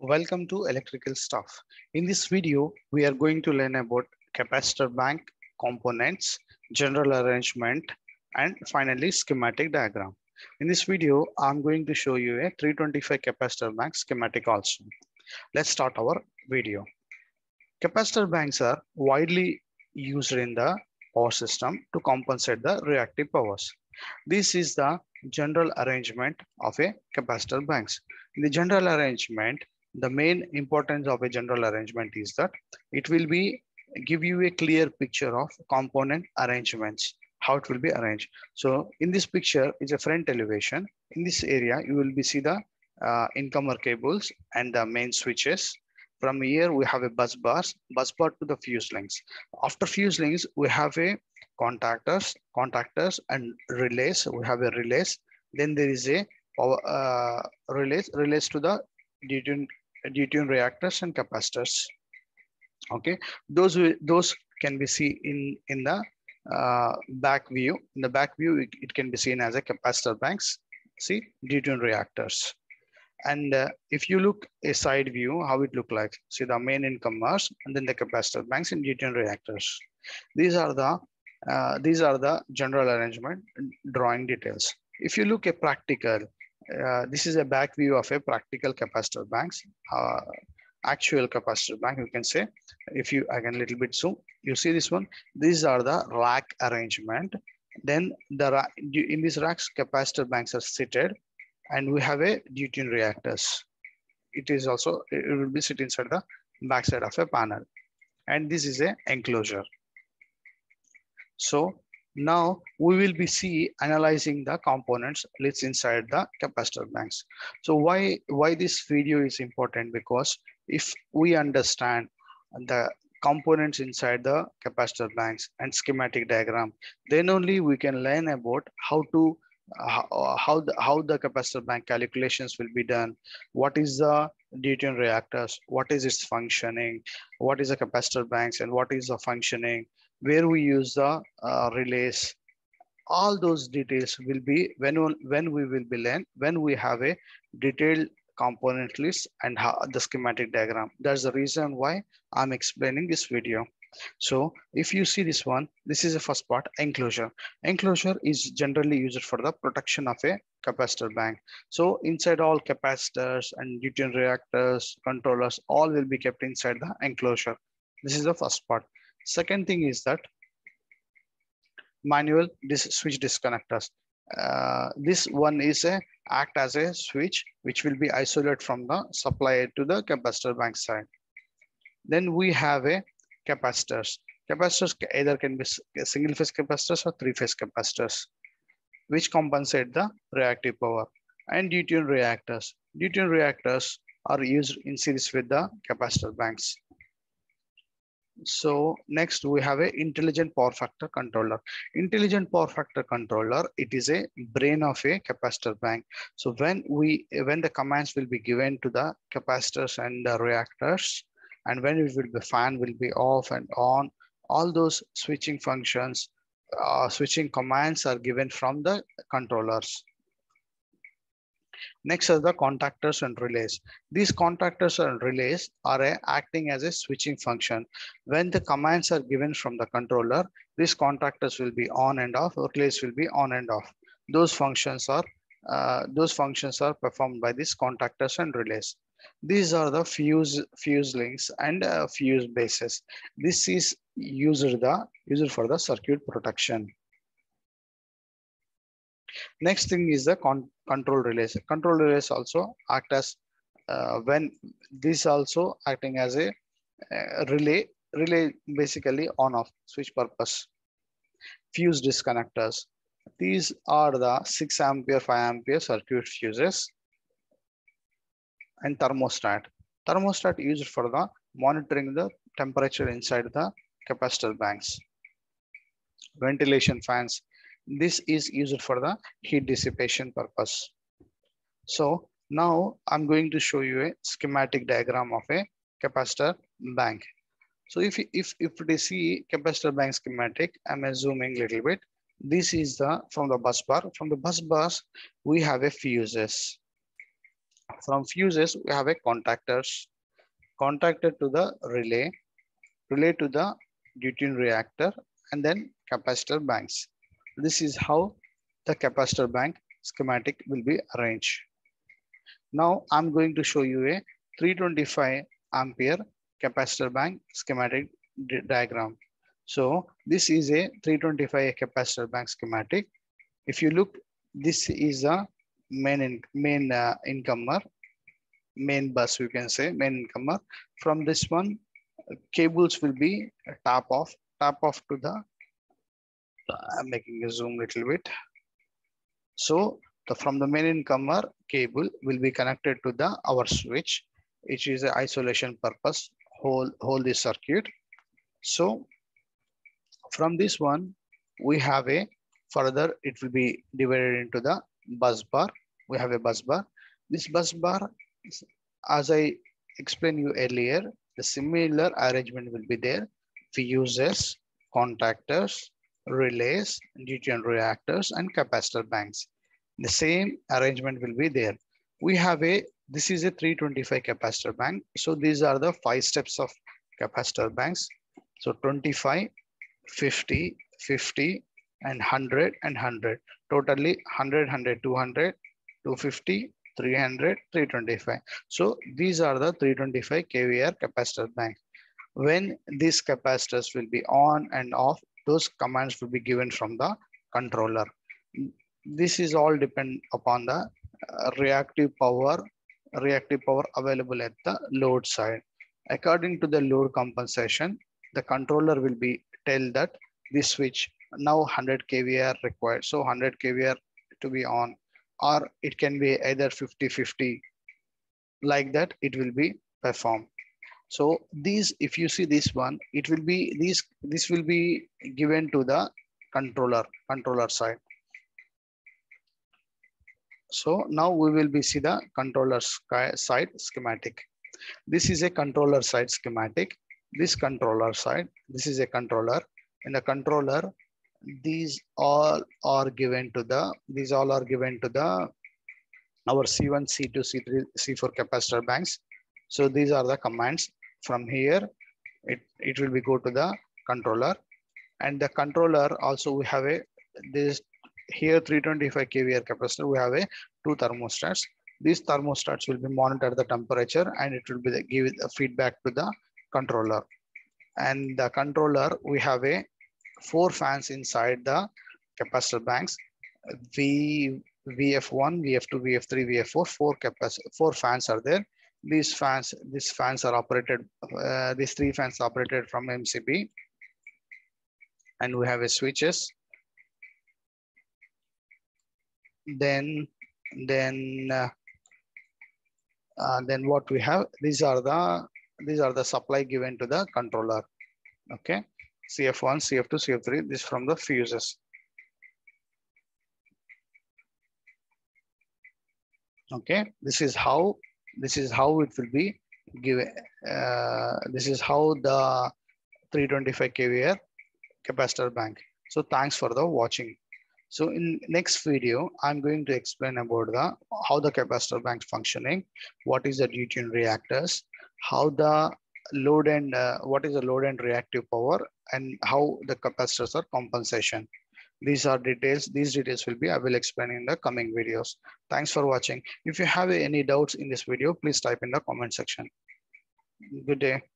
Welcome to Electrical Stuff. In this video, we are going to learn about capacitor bank, components, general arrangement, and finally schematic diagram. In this video, I'm going to show you a 325 capacitor bank schematic also. Let's start our video. Capacitor banks are widely used in the power system to compensate the reactive powers. This is the general arrangement of a capacitor banks. In the general arrangement, the main importance of a general arrangement is that it will give you a clear picture of component arrangements, how it will be arranged. So in this picture is a front elevation. In this area, you will be see the incomer cables and the main switches. From here, we have a bus bar to the fuse links. After fuse links, we have a contactors and relays. We have a relays. Then there is a relays to the detune reactors and capacitors. Okay, those can be seen in the back view. In the back view, it can be seen as a capacitor banks. See, detune reactors. And if you look a side view, how it look like? See the main incomers and then the capacitor banks and detune reactors. These are the general arrangement drawing details. If you look at practical, this is a back view of a practical capacitor banks, actual capacitor bank, you can say. If you again a little bit zoom, you see this one. These are the rack arrangement. Then in these racks, capacitor banks are seated, and we have a detune reactors. It will be sit inside the backside of a panel, and this is a enclosure. So now we will be analyzing the components that's inside the capacitor banks. So why this video is important? Because if we understand the components inside the capacitor banks and schematic diagram, then only we can learn about how the capacitor bank calculations will be done. What is the detune reactors? What is its functioning? What is the capacitor banks and what is the functioning? Where we use the relays? All those details will be when we have a detailed component list and the schematic diagram. That's the reason why I'm explaining this video. So if you see this one, this is the first part, enclosure. Enclosure is generally used for the protection of a capacitor bank. So inside all capacitors and detune reactors, controllers, all will be kept inside the enclosure. This is the first part. Second thing is that manual switch disconnectors. This one is act as a switch which will be isolated from the supply to the capacitor bank side. Then we have a capacitors. Capacitors either can be single phase capacitors or three phase capacitors, which compensate the reactive power. And detune reactors. Detune reactors are used in series with the capacitor banks. So next we have a intelligent power factor controller. Intelligent power factor controller, it is a brain of a capacitor bank. So when the commands will be given to the capacitors and the reactors, and when it will be fan will be off and on, all those switching functions, switching commands are given from the controllers. Next are the contactors and relays. These contactors and relays are acting as a switching function. When the commands are given from the controller, these contactors will be on and off, or relays will be on and off. Those functions are performed by these contactors and relays. These are the fuse links and fuse bases. This is used for the circuit protection. Next thing is the control relays. Control relays also act as a relay. Relay basically on-off switch purpose. Fuse disconnectors. These are the 6 ampere, 5 ampere circuit fuses. And thermostat. Thermostat used for the monitoring the temperature inside the capacitor banks. Ventilation fans. This is used for the heat dissipation purpose. So now I'm going to show you a schematic diagram of a capacitor bank. So if we see capacitor bank schematic, I'm zooming a little bit. This is from the bus bar. From the bus bars, we have a fuses. From fuses, we have a contactors. Contactor to the relay, relay to the Dutton reactor, and then capacitor banks. This is how the capacitor bank schematic will be arranged. Now I'm going to show you a 325 ampere capacitor bank schematic diagram. So this is a 325 capacitor bank schematic. If you look, this is a main bus, you can say, main incomer. From this one, cables will be tap off to the, I'm making a zoom little bit. So from the main incomer, cable will be connected to the our switch, which is an isolation purpose, hold the circuit. So from this one, we have a further, it will be divided into the bus bar. We have a bus bar. This bus bar, as I explained you earlier, the similar arrangement will be there. Fuses, contactors, relays, Dutton reactors, and capacitor banks. The same arrangement will be there. We have a, this is a 325 capacitor bank. So these are the 5 steps of capacitor banks. So 25, 50, 50, and 100 and 100. Totally 100, 100, 200, 250, 300, 325. So these are the 325 KVAR capacitor bank. When these capacitors will be on and off, those commands will be given from the controller. This is all depend upon the reactive power available at the load side. According to the load compensation, the controller will be tell that this switch now 100 KVAR required. So 100 KVAR to be on, or it can be either 50-50, like that it will be performed. So these, if you see this one, it will be these, this will be given to the controller side. So now we will be see the controller side schematic. This is a controller side schematic. This controller side, this is a controller. In the controller, these all are given to our C1, C2, C3, C4 capacitor banks. So these are the commands. From here, it will be go to the controller, and the controller also we have a, this here 325 KVAR capacitor, we have a 2 thermostats. These thermostats will be monitor the temperature, and it will be give the feedback to the controller. And the controller, we have a 4 fans inside the capacitor banks, VF1, VF2, VF3, VF4, 4 fans are there. These fans are operated, these 3 fans operated from MCB, and we have a switches. Then what we have, these are the supply given to the controller. Okay. CF1, CF2, CF3, this from the fuses. Okay, this is how it will be given. This is how the 325 KVAR capacitor bank. So thanks for the watching. So in next video, I'm going to explain about how the capacitor bank functioning, what is the Dutton reactors, how the load and what is the load and reactive power, and how the capacitors are compensation. These are details. These details I will explain in the coming videos. Thanks for watching. If you have any doubts in this video, please type in the comment section. Good day.